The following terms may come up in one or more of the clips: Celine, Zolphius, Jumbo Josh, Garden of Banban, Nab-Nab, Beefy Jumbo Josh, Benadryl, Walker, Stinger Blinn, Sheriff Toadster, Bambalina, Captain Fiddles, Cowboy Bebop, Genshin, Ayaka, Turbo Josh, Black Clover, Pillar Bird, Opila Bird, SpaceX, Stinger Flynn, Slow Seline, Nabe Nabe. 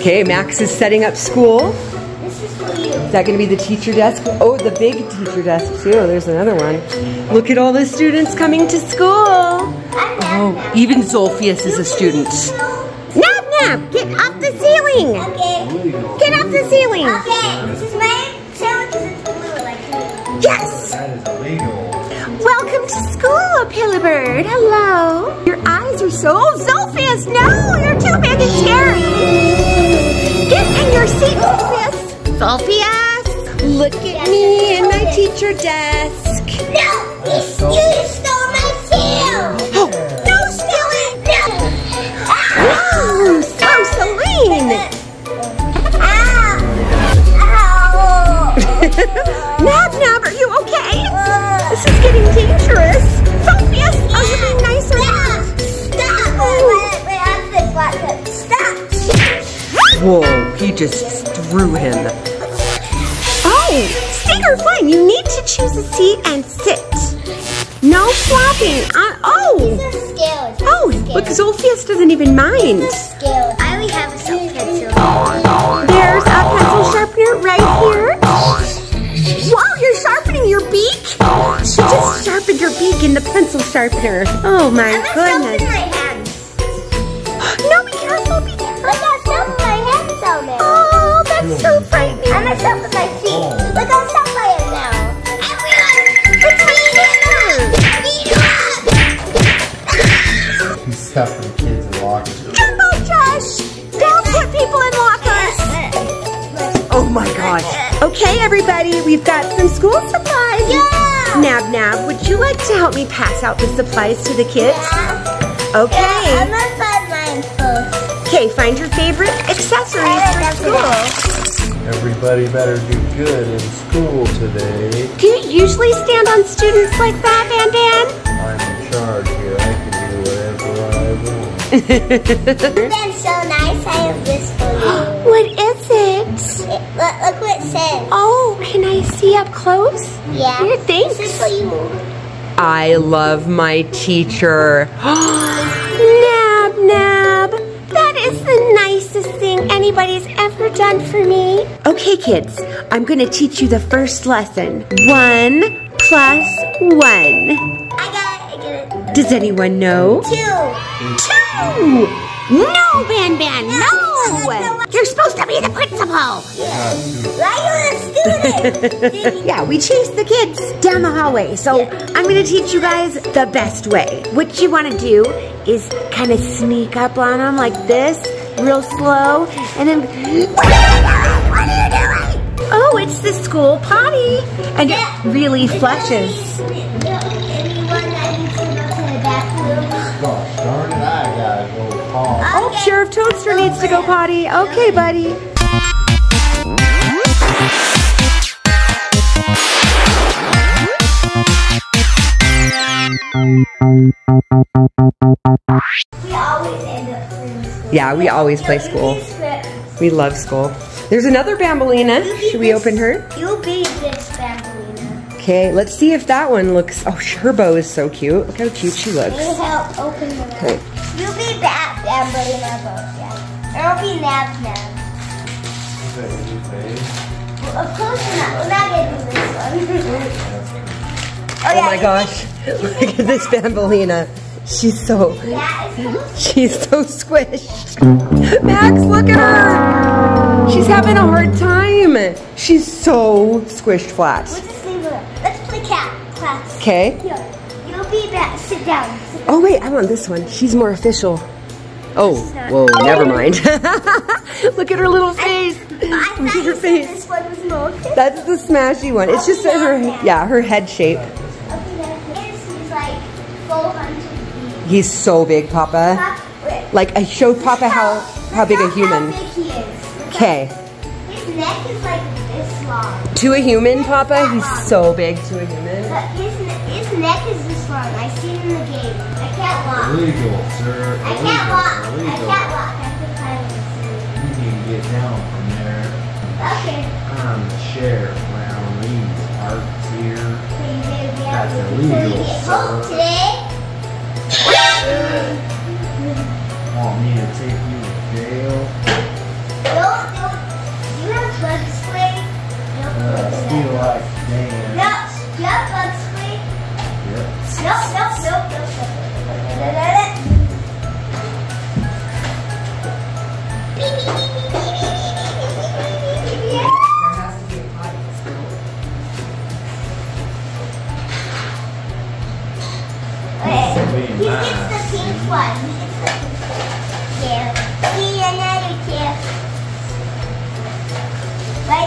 Okay, Max is setting up school. This is for you. Is that going to be the teacher desk? Oh, the big teacher desk too. There's another one. Look at all the students coming to school. Oh, even Zolphius is a student. Nab-Nab, get off the ceiling. Okay. Get off the ceiling. Okay. This is my challenge. It's blue, like yes. That is illegal. Welcome to school, Pillar Bird. Hello. Your eyes are so... Oh, Zolphius, no! You're too big and scary. Get in your seat, Zolphius. Zolphius, look at me and my teacher desk. No! You stole my tail! Oh, no stealing! No! Oh, so Celine! Ow! Nab-Nab, are you okay? This is getting dangerous. Zolphius, are you being nice or not? Stop! Wait, I have this black hook. Stop! Whoa, he just threw him. Oh, Stinger Flynn, you need to choose a seat and sit. No flopping. Oh, look, Zolphius doesn't even mind. I only have a silk pencil. There's a pencil sharpener right here. Wow, you're sharpening your beak? She just sharpened her beak in the pencil sharpener. Oh my goodness. I'm gonna sharpen my hands. No, be careful, be careful. Look, I'm sharpening my hands on there. Oh, that's so frightening. I'm gonna sharpen my feet. Look, I'm sharpening it now. Everyone, it's me. He's sharpening kids in lockers. Jumbo Josh, don't put people in lockers. Oh my gosh. Okay, everybody, we've got some school supplies. Yeah! Nab-Nab, would you like to help me pass out the supplies to the kids? Yeah. Okay. Yeah, I'm gonna find mine first. Okay, find your favorite accessories for school. Everybody better do good in school today. Do you usually stand on students like that, Banban? I'm in charge here. I can do whatever I want. That's so nice. I have this for you. What is it? Look what it says. Oh, can I see up close? Yeah. Here, thanks. This is for you. I love my teacher. Nab-Nab, that is the nicest thing anybody's ever done for me. Okay, kids, I'm going to teach you the first lesson. 1 + 1. I got it. Does anyone know? 2. 2! No, Banban, no! You're supposed to be the principal. Why are you a student? Yeah, we chased the kids down the hallway. So I'm going to teach you guys the best way. What you want to do is kind of sneak up on them like this, real slow, and then... What are you doing? What are you doing? Oh, it's the school potty. And it really flushes. Gosh darn it, I gotta go potty. Oh, okay. Sheriff Toadster needs to go potty. Okay, buddy. We always end up playing school. Yeah, we always play school. We love school. There's another Bambalina. Should we open her? You'll be this Bambalina. Okay, let's see if that one looks... Oh, Turbo is so cute. Look how cute she looks. Can you help open the door? You'll be back, Bambalina, both, yeah. Or it'll be Nab-Nab. Well, of course not. We're not going to do this one. Oh my gosh. Look at this Bambalina. She's so... She's so squished. Max, look at her. She's having a hard time. She's so squished flat. Okay. You'll be back. Sit down. Oh wait, I want this one. She's more official. Oh, whoa, never mind. Look at her little face. Look at her face. This one was more official. That's the smashy one. It's just her, her head shape. He's like 400 feet. He's so big, Papa. Like I showed Papa how big a human. Okay. His neck is like this long. To a human, Papa, he's so big to a human. But his neck is this long. I seen in the game. I can't walk. Illegal, sir. I can't walk. Illegal. I can't walk. I think I you need to get down from there. Okay. I'm the sheriff now. These arts here. That's illegal, sir. Today? Want me to take you to jail?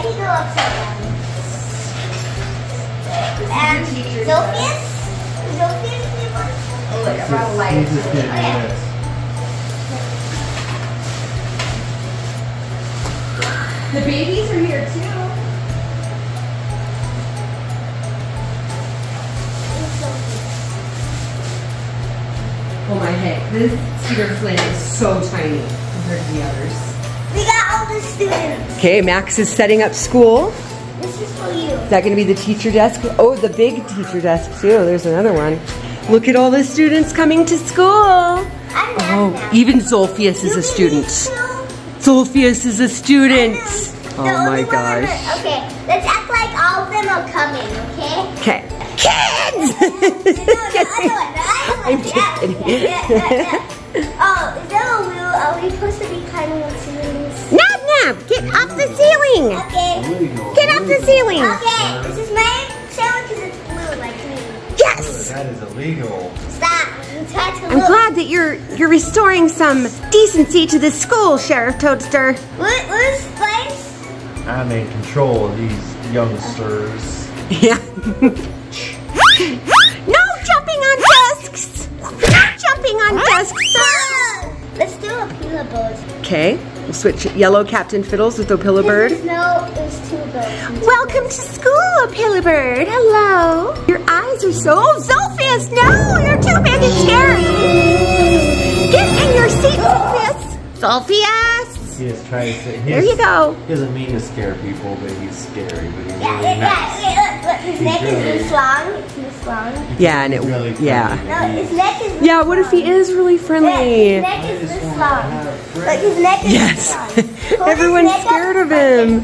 Let me go upside down. And Zolphius? Zolphius, do you want? Oh, wait, I'm out of light. Okay. The babies are here too. Oh my heck, this Stinger Flynn is so tiny compared to the others. We got all the students. Okay, Max is setting up school. This is for you. Is that going to be the teacher desk? Oh, the big teacher desk too. There's another one. Look at all the students coming to school. Oh, even Zolphius is a student. Zolphius is a student. Oh my gosh. Okay, let's act like all of them are coming, okay? Okay. Kids! No, the other one. I'm kidding. Yeah. Oh, Zolphius, are we supposed to be climbing on ceilings? Nab-Nab, get up the ceiling. Okay. Get up the ceiling. Okay, this is my ceiling because it's blue, like me. Yes! That is illegal. Stop. I'm glad that you're restoring some decency to this school, Sheriff Toadster. Where's Spice? I'm in control of these youngsters. Yeah. No jumping on desks! Not jumping on desks, sir! Let's do Opila Bird. Okay, we'll switch yellow Captain Fiddles with Opila Bird. No, there's two birds. Welcome to school, Opila Bird. Hello. Your eyes are so... Oh, Zolphius, no! You're too big and scary. Get in your seat, Zolphius. Zolphius! He is trying to sit. There you go. He doesn't mean to scare people, but he's scary. But he's really nice. Look, his neck is this long. It's this long. Yeah, and it... Really yeah. No, his neck is really long. What if he is really friendly? His neck is this long. Like his neck is yes. Everyone's scared of him.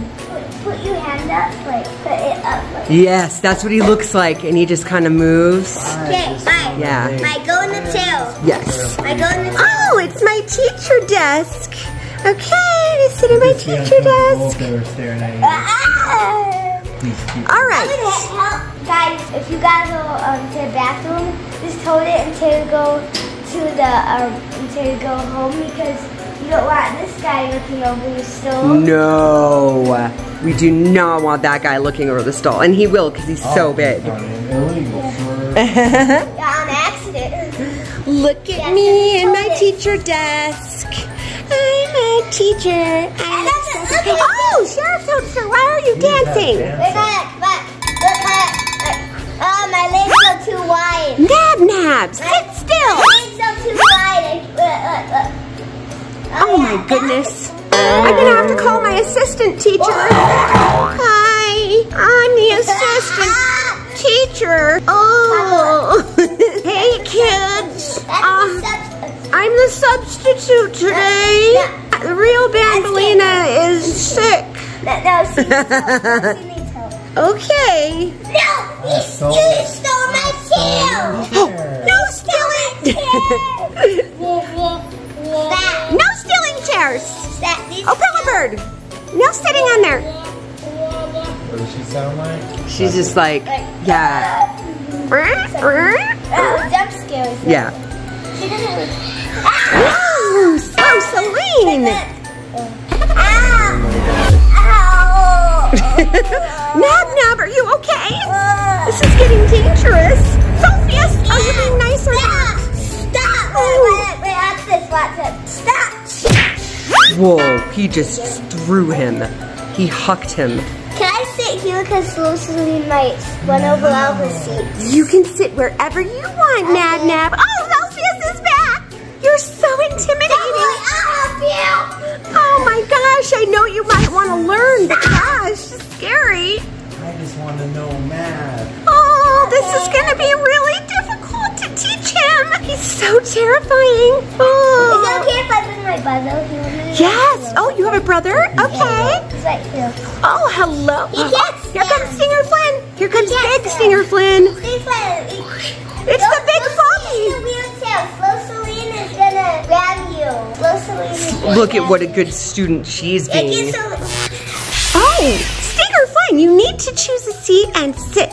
Put your hand up, like put it up. Like. Yes, that's what he looks like, and he just kind of moves. Okay, fine. Yeah. My go in the tail. Yes. My go in the tail. Oh, it's my teacher desk. Okay, I sit at my teacher desk. All right. I'm gonna help guys. If you guys go to the bathroom, just hold it until you go to the until you go home because. You don't want this guy looking over your stall. No, we do not want that guy looking over the stall, and he will because he's so big. Yeah, on accident. Look at me and my teacher desk. I'm a teacher. Oh, Sheriff Toadster, why are you dancing? Look, oh, my legs are too wide. Nab-Nab, sit still. My legs are too wide. Look. Oh my goodness. I'm gonna have to call my assistant teacher. Hi, I'm the assistant teacher. Oh, hey kids. I'm the substitute today. The real Bambalina is sick. Okay. No, you stole my tail. No stealing. No. Oh, Pillar Bird! No sitting on there. What does she sound like? She's just like, yeah. Jump scares. Yeah. She doesn't. Oh, Celine! Nab-Nab, are you okay? This is getting dangerous. Zolphius, are you being nice or not? Stop! Wait, ask this, watch it. Stop! Whoa, he just threw him. He hucked him. Can I sit here because Slow Seline might run over all the seats? You can sit wherever you want, Nab-Nab. Oh, Zolphius is back! You're so intimidating. Oh my gosh, I know you might want to learn, but gosh, scary. I just want to know math. Oh, this is going to be really difficult to teach him. He's so terrifying. Oh. Is it okay if I bring my brother? Yes. Oh, you have a brother? Okay. He's right here. Oh, hello. Here comes Stinger Flynn. Here comes Big Stinger Flynn. It's the big floppy. Slow Seline is gonna grab you. Slow Seline is gonna grab you. Look at what a good student she's being. Oh, Stinger Flynn, you need to choose a seat and sit.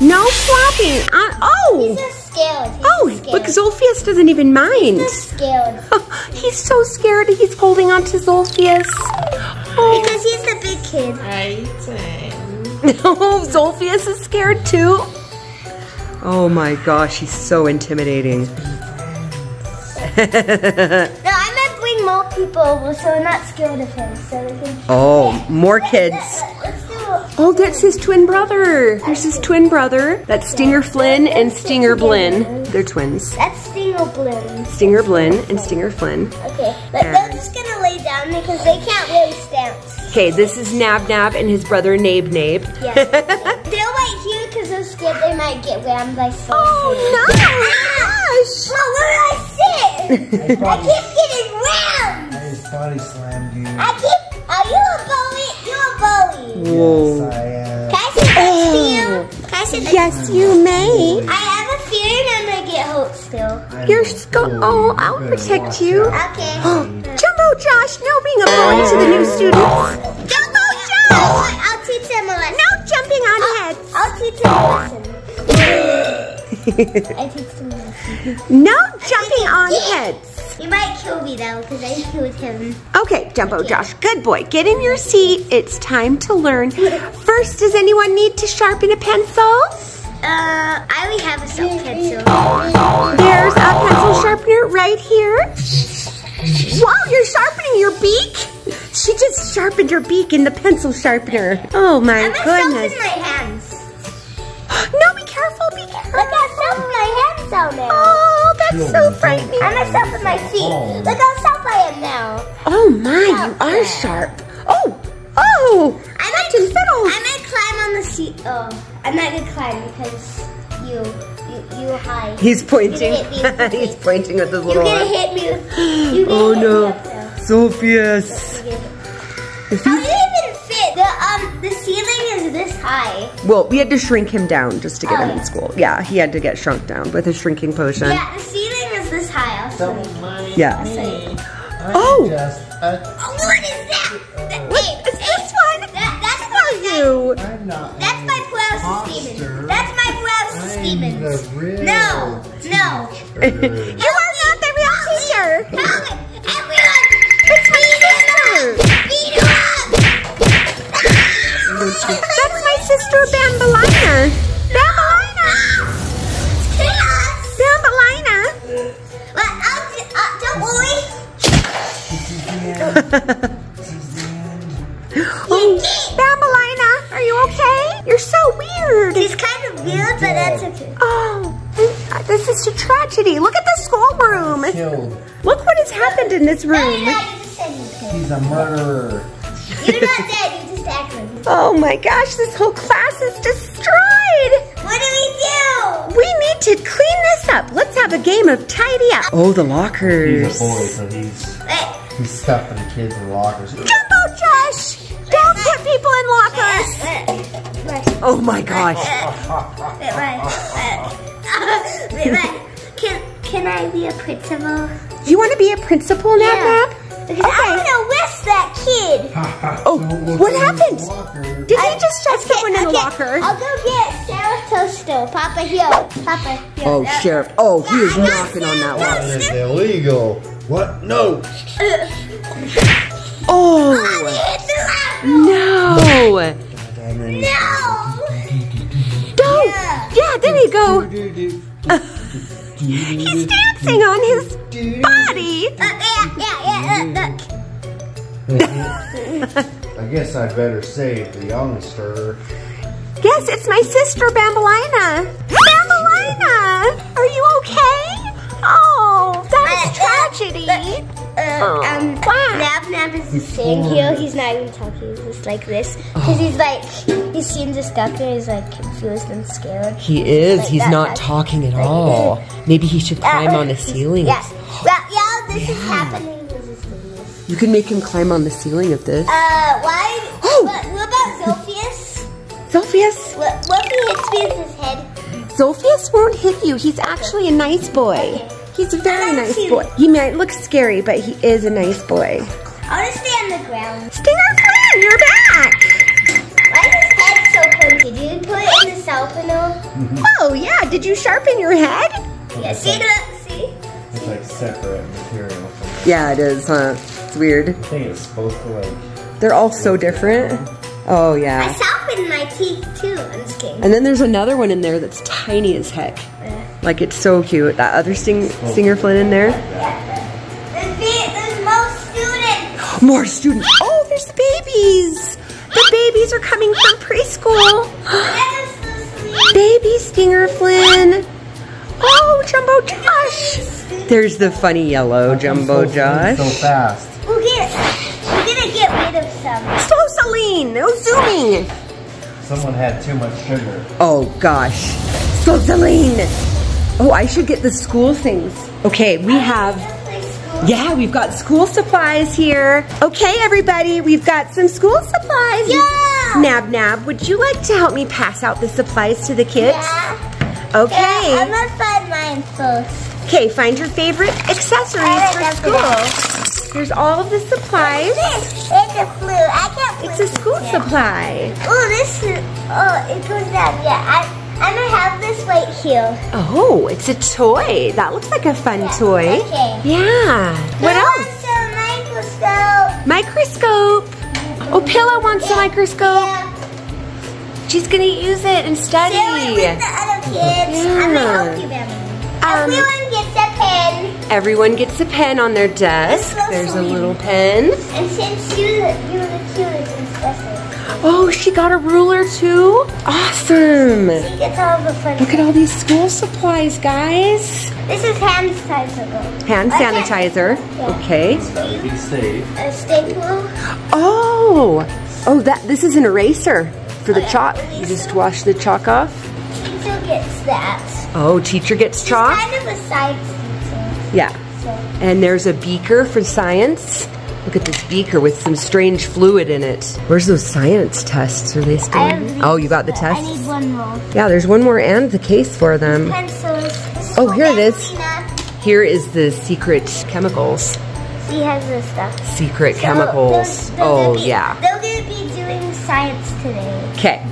No flopping. He's just scared. Look, Zolphius doesn't even mind. He's so scared. He's holding on to Zolphius. Oh, time. Because he's the big kid. Right time. No, Zolphius is scared too. Oh my gosh, he's so intimidating. No, I meant bring more people so we're not scared of him. So we can... Oh, more kids. Oh, that's his twin brother. There's his twin brother. That's Stinger Flynn and Stinger Blinn. They're twins. That's Stinger Blinn. Stinger Blinn and Stinger Flynn. Okay, but they're just gonna lay down because they can't really stance. Okay, this is Nab-Nab and his brother Nabe Nabe. Yeah. They're right here because they're scared they might get rammed by something. Oh, no! Gosh! Oh, where did I sit? I keep getting rammed! I just thought he slammed you. I keep... Are you a bully? You're a bully. Whoa. Yes, I am. Can I sit next to you? Can I sit next to you? Yes, you may. I have a fear and I'm going to get hurt still. You're scared. Oh, I'll protect you. Okay. Jumbo Josh, no being a bully to the new students. Jumbo Josh! I'll teach them a lesson. No jumping on heads. I'll teach them a lesson. I teach them a lesson. No jumping on heads. You might kill me though, because I killed him. Okay, Jumbo Josh, good boy. Get in your seat. It's time to learn. First, does anyone need to sharpen a pencil? I only have a soft pencil. There's a pencil sharpener right here. Wow, you're sharpening your beak? She just sharpened her beak in the pencil sharpener. Oh my goodness. I'm gonna sharpen my hands. No, be careful, be careful. Look how soft my hands are now. Oh, that's so frightening. I'm gonna sharpen my feet. Look how soft I am now. Oh my, you are sharp. Oh, oh, Captain Fiddles. I'm gonna climb on the seat. Oh, I'm not gonna climb because you're high. He's pointing. He's pointing at the little arm. You're gonna hit me. Oh no, Zolphius. How do you even fit? The ceiling is this high. Well, we had to shrink him down just to get him in school. Yeah, he had to get shrunk down with a shrinking potion. Yeah, the ceiling is this high. Oh! What is that? It's this one. That's my brows steaming. That's my brows steaming. No, no. You are not the real teacher. Everyone, it's me. Beat her up! That's my sister Bambalina. Bambalina! Bambalina! Well, don't worry. Oh, Bambalina, are you okay? You're so weird. He's kind of weird, but that's okay. Oh, this is a tragedy. Look at the schoolroom. Look what has happened in this room. He's a murderer. You're not dead, you just acted. Oh my gosh, this whole class is destroyed. What do? We need to clean this up. Let's have a game of tidy up. Oh, the lockers. He's a boy, so he's stuffing the kids in lockers. Jumbo Josh, don't put people in lockers. Oh my gosh. Can I be a principal? You want to be a principal now, Nab? Because I'm gonna arrest that kid. Oh, what happened? Did he just shove someone in a locker? I'll go get Sheriff Toadster. Papa Hill. Papa Hill. Oh, Sheriff. Oh, he is knocking on that locker. That is illegal. What? No. Oh. No. No. Don't. Yeah, there you go. He's dancing on his body. I guess I better save the youngster. Yes, it's my sister Bambalina. Bambalina, are you okay? Oh, that's tragedy. Nab-Nab is just sitting here. He's not even talking. He's just like this. Because he's like, he seems distracted. He's like confused and scared. He is. Like, he's not talking at all. Maybe he should climb on the ceiling. Yeah. This is happening. This is serious. You can make him climb on the ceiling of this. Why? Oh. What about Zolphius? Zolphius? What if he hits me in his head? Zolphius won't hit you. He's actually a nice boy. Okay. He's a very nice boy. He might look scary, but he is a nice boy. I want to stay on the ground. Stinger Flynn, you're back! Why is his head so pointed? Did you put it in the salpino? Oh, yeah. Did you sharpen your head? Yeah, see? See? It's like separate material from it. Yeah, it is, huh? It's weird. I think it's supposed to, like, They're all so different. Oh, yeah. I softened my teeth, too. I'm just kidding. And then there's another one in there that's tiny as heck. Like, it's so cute. That other Stinger Flynn in there. There's more students. More students. Oh, there's the babies. The babies are coming from preschool. Baby Stinger Flynn. Oh, Jumbo Josh. There's the funny yellow Jumbo Josh. So fast. We're gonna get rid of some. Slow Seline, no zooming. Someone had too much sugar. Oh gosh, Slow Seline. Oh, I should get the school things. Okay, we have. Yeah, we've got school supplies here. Okay, everybody, we've got some school supplies. Yeah. Nab-Nab, would you like to help me pass out the supplies to the kids? Yeah. Okay. Yeah, I'm gonna find mine first. Okay, find your favorite accessories for school. There's all of the supplies. It's a flute. I can't play. It's a school supply. Oh, this is, it goes down. Yeah, I'm gonna have this right here. Oh, it's a toy. That looks like a fun toy. Okay. Yeah. What else? A microscope. Microscope. Opila wants a microscope. Yeah. She's gonna use it and study. With the other kids. Yeah. I'm gonna help you, Bambi. Everyone gets a pen. Everyone gets a pen on their desk. There's a little pen. And since you're the cutest and special. Oh, she got a ruler too? Awesome. She gets all the fun. Look at all these school supplies, guys. This is hand sanitizer. Hand sanitizer. Yeah. Okay. That would be safe. A staple. Oh, this is an eraser for the chalk. You just wash the chalk off. Teacher gets that. Oh, teacher gets chalk? She's kind of a science teacher. Yeah. So. And there's a beaker for science. Look at this beaker with some strange fluid in it. Where's those science tests? Are they still in? Oh, you got the tests? I need one more. Yeah, there's one more and the case for them. Pencils. Oh, here it is. Here is the secret chemicals. She has this stuff. Secret chemicals. They're going to be doing science today. Okay.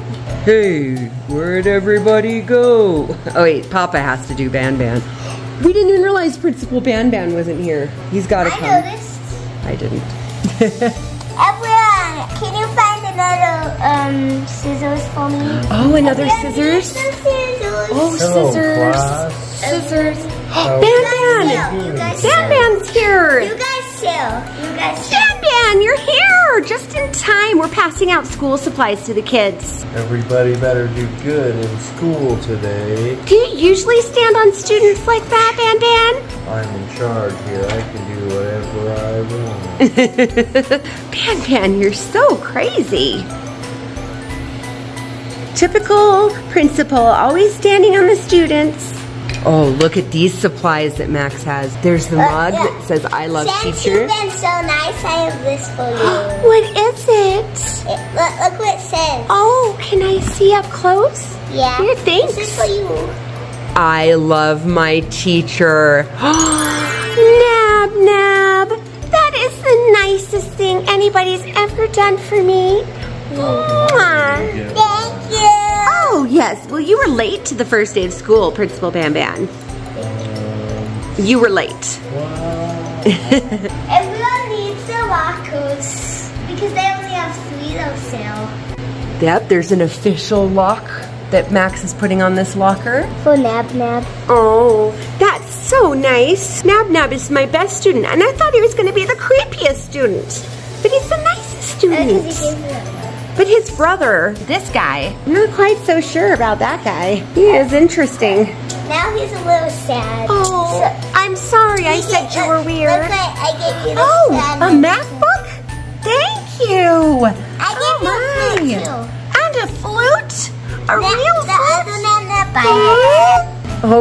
Hey, where'd everybody go? Oh wait, Papa has to do Banban. We didn't even realize Principal Banban wasn't here. He's gotta come. I noticed. I didn't. Everyone, can you find another scissors for me? Oh, another scissors? Scissors? Oh, scissors. Scissors. Banban! Banban's here! You guys Banban, you're here! Just in time. We're passing out school supplies to the kids. Everybody better do good in school today. Do you usually stand on students like that, Banban? I'm in charge here. I can do whatever I want. Banban, you're so crazy. Typical principal, always standing on the students. Oh, look at these supplies that Max has. There's the mug that says, I love teacher. Since you've been so nice, I have this for you. What is it? Look what it says. Oh, can I see up close? Yeah. Here, thanks. This is for you. I love my teacher. Nab-Nab, that is the nicest thing anybody's ever done for me. Mwah. Oh, yes. Well, you were late to the first day of school, Principal Banban. You were late. Everyone needs their lockers because they only have 3 themselves. Yep, there's an official lock that Max is putting on this locker. For Nab-Nab. Oh, that's so nice. Nab-Nab is my best student, and I thought he was going to be the creepiest student. But he's the nicest student. But his brother, this guy, I'm not quite so sure about that guy. He is interesting. Now he's a little sad. Oh, so, I'm sorry I said you were weird. Look, I gave you the sad a MacBook? Thank you. I gave you a flute, too. And a flute? A real flute?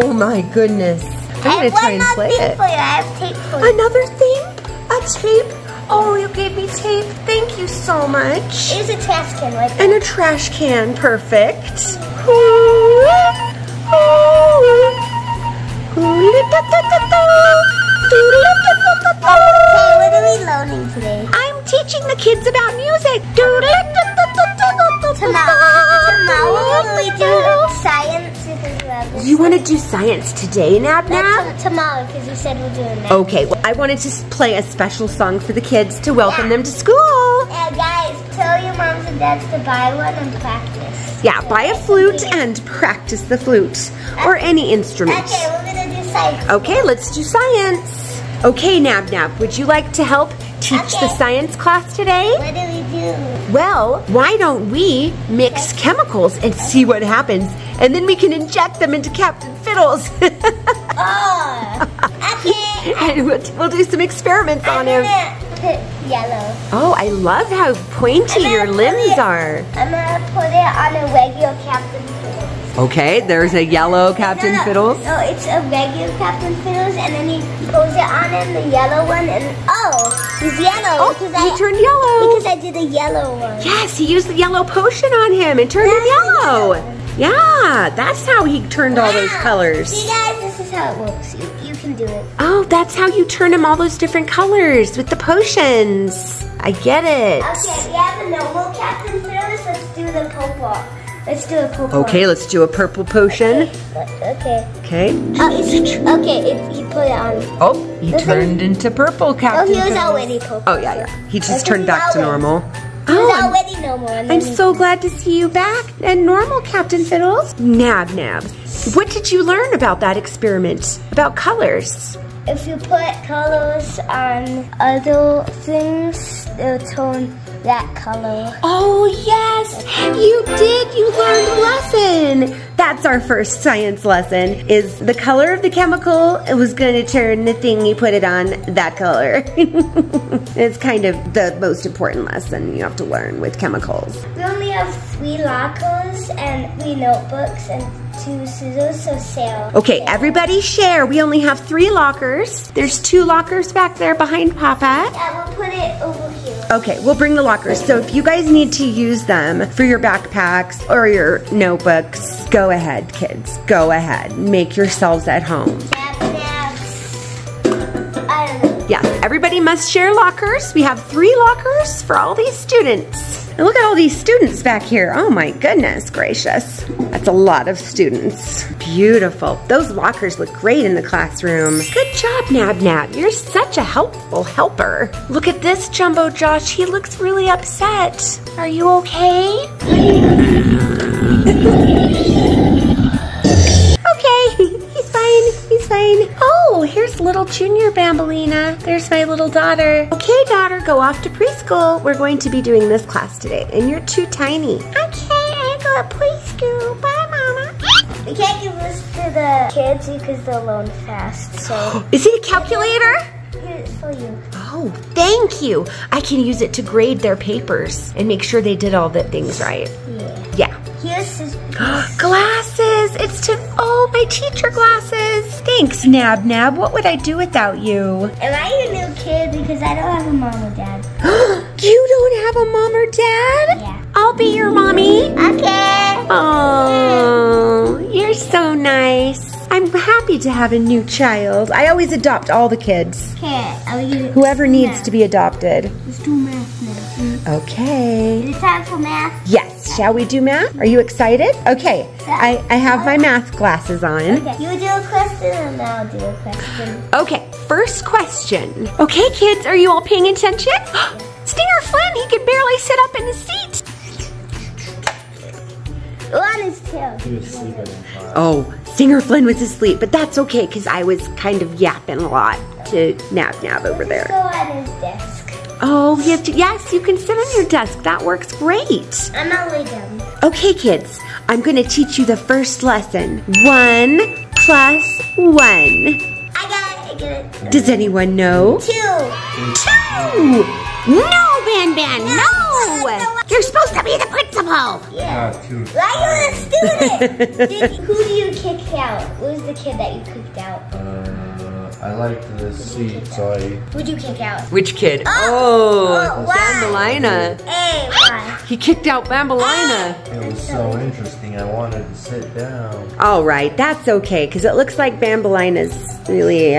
Oh, my goodness. I'm going to try and play it. For you. I have tape for you. Another thing? A tape? Oh, you gave me tape. Thank you so much. It was a trash can right there. And a trash can. Perfect. Okay, what are we learning today? I'm teaching the kids about music. Tomorrow we do science. You want to do science today, Nab-Nab? Tomorrow, because you said we're doing that. Okay, well, I wanted to play a special song for the kids to welcome them to school. Yeah, guys. says to buy one and practice. Yeah, buy a flute and practice the flute or any instrument. Okay, we're gonna do science. Okay, let's do science. Okay, Nab-Nab, would you like to help teach the science class today? What do we do? Well, why don't we mix chemicals and see what happens, and then we can inject them into Captain Fiddles. Okay. And we'll do some experiments on him. Yellow. Oh, I love how pointy your limbs are. I'm gonna put it on a regular Captain Fiddles. Okay, there's a yellow Captain Fiddles. No, it's a regular Captain Fiddles, and then he pulls it on him, the yellow one, and he's yellow. Oh, he turned yellow. Because I did a yellow one. Yes, he used the yellow potion on him and turned him yellow. Yeah, that's how he turned all those colors. See guys, this is how it works. You can do it. Oh, that's how you turn him all those different colors with the potions. I get it. Okay, we have a noble Captain Fiddles. Let's do the purple. Let's do a purple. Okay, let's do a purple potion. Okay. Okay. Okay, he put it on. Oh, he turned into purple Captain Fiddles. Oh, he was already purple. Oh, yeah, yeah. He just turned back to normal. I'm so glad to see you back and normal, Captain Fiddles. Nab-Nab, what did you learn about that experiment, about colors? If you put colors on other things, they'll turn that color. Oh, yes, you did. You learned a lesson. That's our first science lesson, is the color of the chemical was going to turn the thing you put it on that color. It's kind of the most important lesson you have to learn with chemicals. We only have 3 lockers and 3 notebooks and 2 scissors, so share. Okay, everybody share. We only have 3 lockers. There's 2 lockers back there behind Papa. Yeah, we'll put it over here. Okay, we'll bring the lockers. So if you guys need to use them for your backpacks or your notebooks, go ahead, kids. Go ahead. Make yourselves at home. Yeah, everybody must share lockers. We have 3 lockers for all these students. And look at all these students back here. Oh my goodness gracious. That's a lot of students. Beautiful. Those lockers look great in the classroom. Good job, Nab-Nab. You're such a helpful helper. Look at this, Jumbo Josh. He looks really upset. Are you okay? He's fine. Oh, here's little Junior Bambalina. There's my little daughter. Okay, daughter, go off to preschool. We're going to be doing this class today, and you're too tiny. Okay, I go to preschool. Bye, Mama. We can't give this to the kids because they'll learn fast, so. Is it a calculator? Here's for you. Oh, thank you. I can use it to grade their papers and make sure they did all the things right. Yeah. Yeah. Here's his glasses. It's to, oh, my teacher glasses. Thanks, Nab-Nab. What would I do without you? Am I your new kid? Because I don't have a mom or dad. You don't have a mom or dad? Yeah. I'll be your mommy. Okay. Oh, you're so nice. I'm happy to have a new child. I always adopt all the kids. Okay, I'll use it. Whoever needs to be adopted. Let's do math now. Okay. Is it time for math? Yes. Shall we do math? Are you excited? Okay. I have my math glasses on. Okay. You do a question and I'll do a question. Okay. First question. Okay, kids, are you all paying attention? Stinger Flynn, he could barely sit up in his seat. On his tail. He was sleeping. Oh, Stinger Flynn was asleep, but that's okay because I was kind of yapping a lot to Nab-Nab over there. Go on his desk. Oh, yes, you can sit on your desk. That works great. I'm not leaving him. Okay, kids, I'm going to teach you the first lesson. 1 plus 1. I got it. Does anyone know? 2. 2! No, Banban, no! You're supposed to be the principal. Yeah. Why are you the student? Who do you kick out? Who's the kid that you kicked out? I like the seat, so I... Who'd you kick out? Which kid? Oh, Bambalina. He kicked out Bambalina. It was so interesting, I wanted to sit down. All right, that's okay, because it looks like Bambalina's really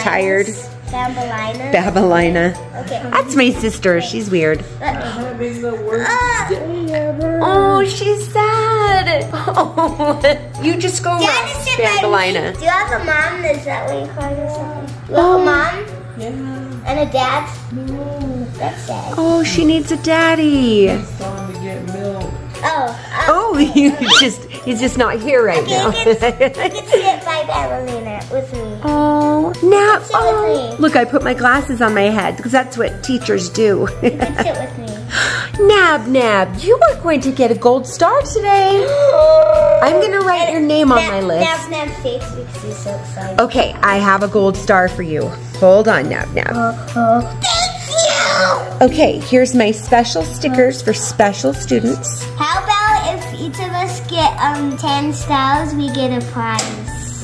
tired. Bambalina. Bambalina. Okay. That's my sister. She's weird. Having the worst day ever. Oh, she's sad. Oh, you just go rest, Bambalina. Do you have a mom? Is that what you call yourself? Do you have a mom? Yeah. And a dad? No. That's sad. Oh, she needs a daddy. Oh, he's just not here right now. You can sit by Bambalina with me. Oh, now, oh, look, I put my glasses on my head because that's what teachers do. You can sit with me. Nab-Nab, you are going to get a gold star today. I'm going to write your name on my list. Nab-Nab face because he's so excited. Okay, I have a gold star for you. Hold on, Nab-Nab. Thank you! Okay, here's my special stickers for special students. How about if each of us get 10 stars, we get a prize?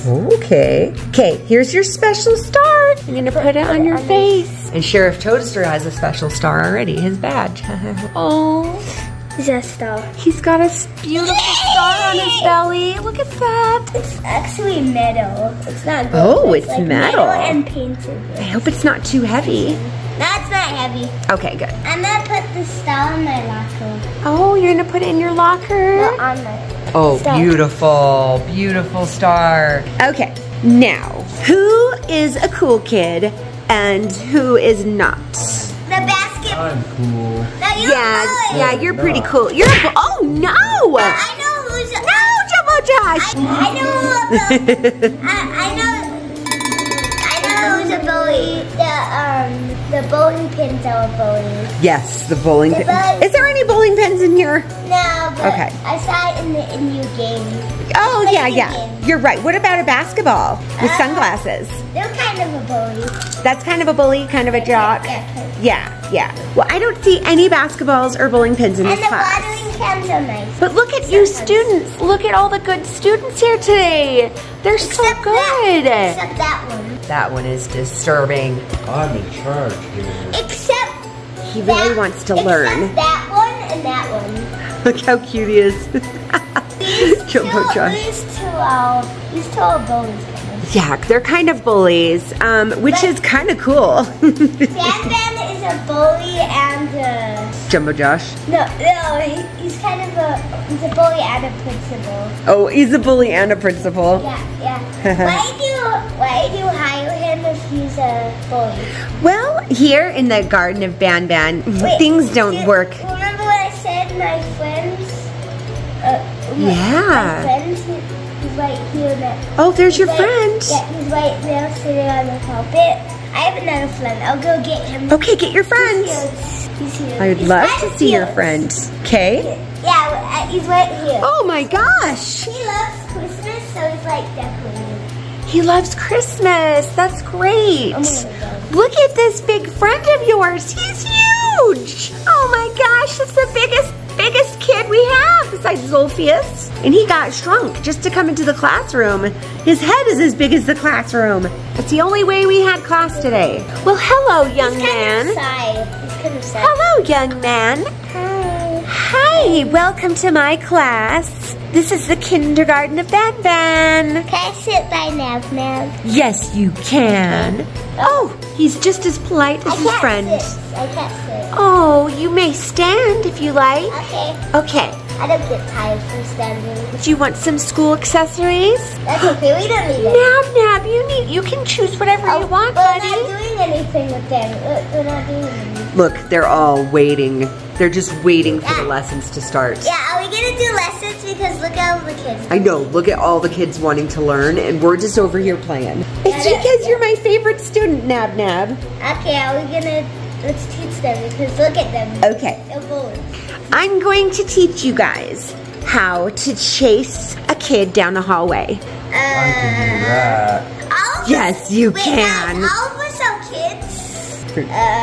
Okay. Okay, here's your special star. I'm going to put it on your face. And Sheriff Toadster has a special star already, his badge. Oh. He's got a star. He's got a beautiful star on his belly. Look at that. It's actually metal. It's not gold. Oh, it's like metal. Metal and painted. I hope it's not too heavy. No, it's not heavy. Okay, good. I'm going to put the star in my locker. Oh, you're going to put it in your locker? No, on my star. Beautiful, beautiful star. Okay, now, who is a cool kid? And who is not? The basket. I'm cool. No, you're you're pretty cool. You're a oh no! I know who's no, Jumbo Josh. I know who's a bully. The bowling pins are a bully. Yes, the bowling pins. Is there any bowling pins in here? No. But okay. I saw it in the new game. Oh, yeah. You're right. What about a basketball with sunglasses? They're kind of a bully. That's kind of a bully, kind of a jock. Yeah. Well, I don't see any basketballs or bowling pins in this class. And the watering cans are nice. But look at you students. Look at all the good students here today. They're so good. Except that one. That one is disturbing. I'm in charge here. Except he really wants to learn. Except that one and that one. Look how cute he is. Jumbo Josh. These two are bullies. Yeah, they're kind of bullies, which is kind of cool. Banban is a bully and a... Jumbo Josh? No, he's kind of a bully and a principal. Oh, he's a bully and a principal. Yeah. Why do you hire him if he's a bully? Well, here in the Garden of Banban, things don't work. Remember what I said, my friends? Yeah. My friend, he's right here. Oh, there's your friend. Yeah, he's right there sitting on the carpet. I have another friend. I'll go get him. Okay, get your friend. He's here. I would love to see your friend. Okay. Yeah, he's right here. Oh my gosh. He loves Christmas, so he's like decorating. He loves Christmas. That's great. Oh my God. Look at this big friend of yours. He's huge. Oh my gosh, that's the biggest kid we have besides Zolphius. And he got shrunk just to come into the classroom. His head is as big as the classroom. It's the only way we had class today. Well, hello, young man. He's kind of sad. Hello, young man. Hi. Hi, welcome to my class. This is the kindergarten of Banban. Can I sit by Nab-Nab? Yes, you can. Oh, he's just as polite as his friend. I can't sit. Oh, you may stand if you like. Okay. I don't get tired from standing. Do you want some school accessories? That's okay, we don't need it. Nab-Nab, you can choose whatever you want, buddy. We're not doing anything with them. We're not doing anything. Look, they're all waiting. They're just waiting for the lessons to start. Yeah, are we gonna do lessons? Because look at all the kids. I know, look at all the kids wanting to learn, and we're just over here playing. It's because you're my favorite student, Nab-Nab. Okay, let's teach them, because look at them. Okay. They're bullies. I'm going to teach you guys how to chase a kid down the hallway. I can do that. Yes, you can. All of us are kids.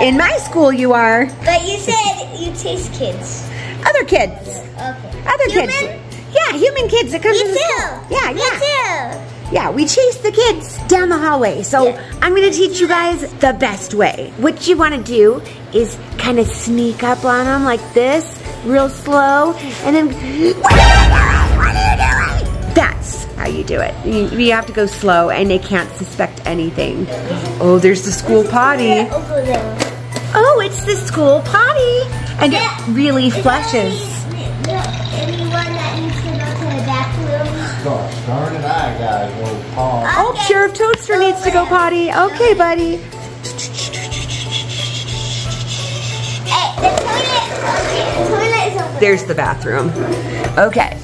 In my school, you are. But you said you chase kids. Other kids. Okay. Other kids. Yeah, human kids that come to the school. Me too. Yeah, we chase the kids down the hallway. So I'm going to teach you guys the best way. What you want to do is kind of sneak up on them like this, real slow, and then, what are you doing? That's how you do it. You have to go slow, and they can't suspect anything. Oh, there's the school potty. Over there. Oh, it's the school potty. And it really flushes. Anyone that needs to go to the bathroom? Gosh darn it, I gotta go potty. Oh, Sheriff Toadster needs to go potty. Okay, buddy. The toilet is open. There's the bathroom. Okay.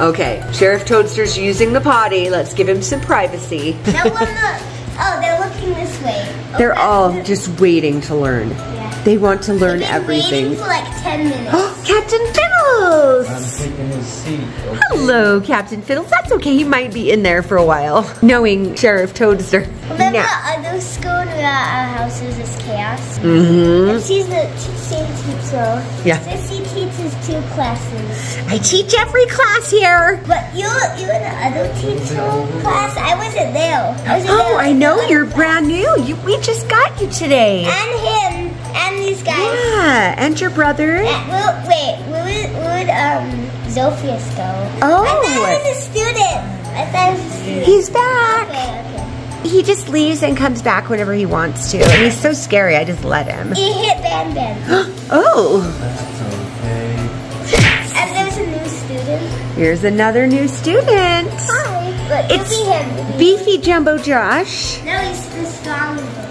Okay, Sheriff Toadster's using the potty. Let's give him some privacy. No one looks. Oh, they're looking this way. Okay. They're all just waiting to learn. Yeah. They want to learn everything. They've been waiting for like 10 minutes. Oh, Captain Fiddles! I'm taking his seat. Okay. Hello, Captain Fiddles. That's okay. He might be in there for a while, knowing Sheriff Toadster. Remember other school where our house is this chaos? Mm-hmm. And she's the same teacher. Yeah. So she teaches two classes. I teach every class here. But you were the other teacher class? I wasn't there. Oh, I know. You're brand new. We just got you today. And him. And these guys. Yeah. And your brother. Where would Zolphius go? Oh. I thought he was a student. He's back. Okay. He just leaves and comes back whenever he wants to. And he's so scary, I just let him. He hit Banban. Oh. That's okay. And there's a new student. Here's another new student. Hi. Look, it's Beefy Jumbo Josh. No, he's the strong person.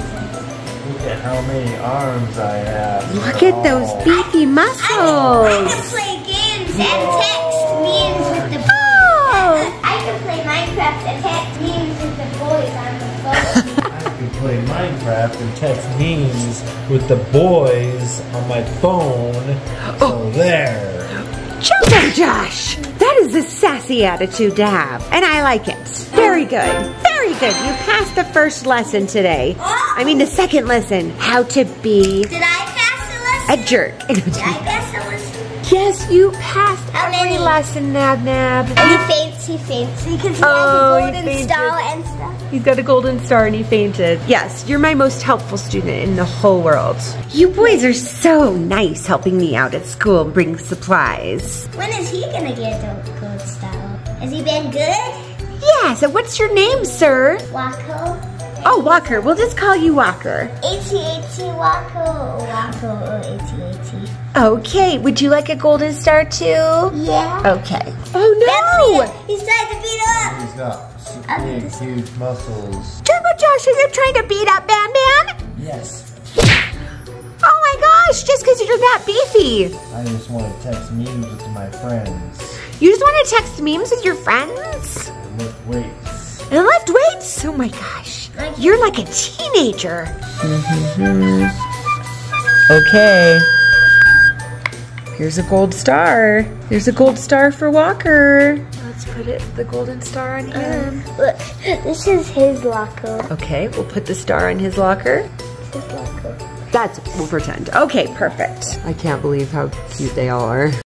Look at how many arms I have. Look at those beefy muscles. I can play games and text memes with the boys. Oh. I can play Minecraft and text memes with the boys on the phone. I can play Minecraft and text memes with the boys on my phone. Oh, so there. Jumbo Josh! That is a sassy attitude to have, and I like it. Very good. Very good. You passed the first lesson today. I mean the second lesson. How to be... Did I pass the lesson? A jerk. Did I pass the lesson? Yes, you passed every lesson, Nab-Nab. And he faints. Because he has a golden star and stuff. He's got a golden star and he fainted. Yes, you're my most helpful student in the whole world. You boys are so nice helping me out at school and bring supplies. When is he gonna get a gold star? Has he been good? Yeah, so what's your name, sir? Walker. Oh, Walker. We'll just call you Walker. AT-AT Walker or Walker or AT-AT. Okay. Would you like a golden star too? Yeah. Okay. Oh, no. He's trying to beat up. He's got big, huge muscles. Turbo Josh, is it trying to beat up Banban? Yes. Oh, my gosh. Just because you're that beefy. I just want to text memes with my friends. You just want to text memes with your friends? And lift weights. And lift weights? Oh, my gosh. You're like a teenager. Okay. Here's a gold star. There's a gold star for Walker. Let's put the golden star on him. Look, this is his locker. Okay, we'll put the star on his locker. It's his locker. We'll pretend. Okay, perfect. I can't believe how cute they all are.